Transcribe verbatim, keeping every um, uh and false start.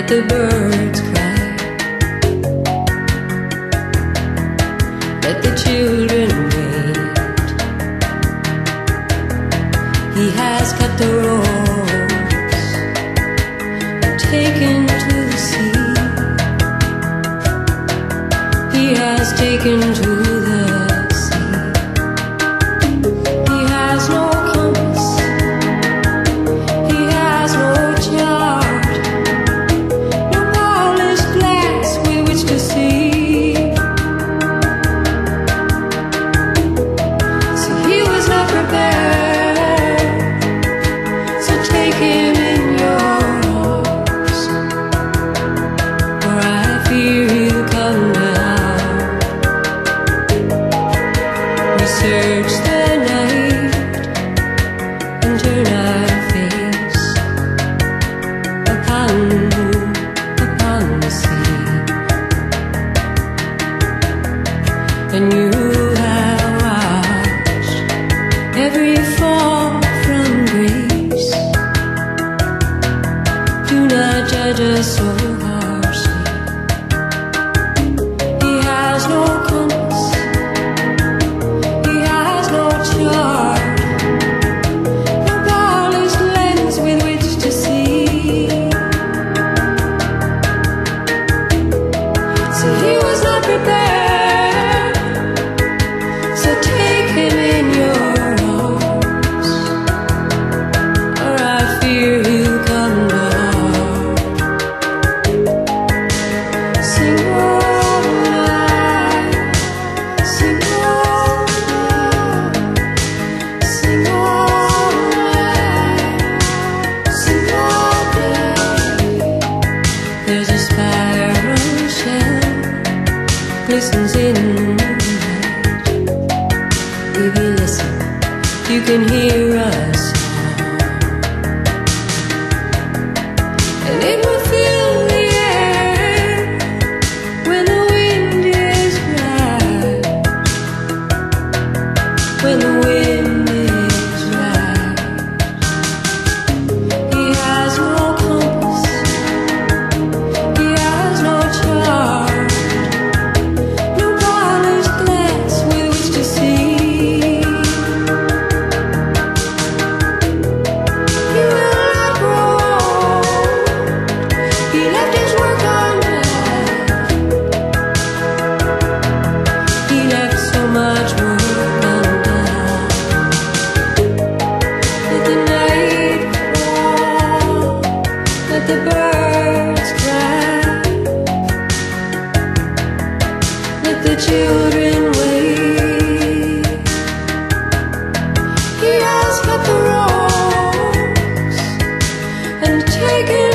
that the birds cry, that the children wait. He has cut the ropes and taken to the sea. He has taken to the sea. He has no compass, he has no chart, no polished glass with which to see. Search the night and turn our face upon, upon the sea. And you have watched every fall from grace. Do not judge us so harshly. He has no compass, listens in the night. Baby, listen, you can hear us now. And it will fill the air when the wind is right, when the wind is right. He has no compass, he has no chart, the children wait. He has cut the ropes and taken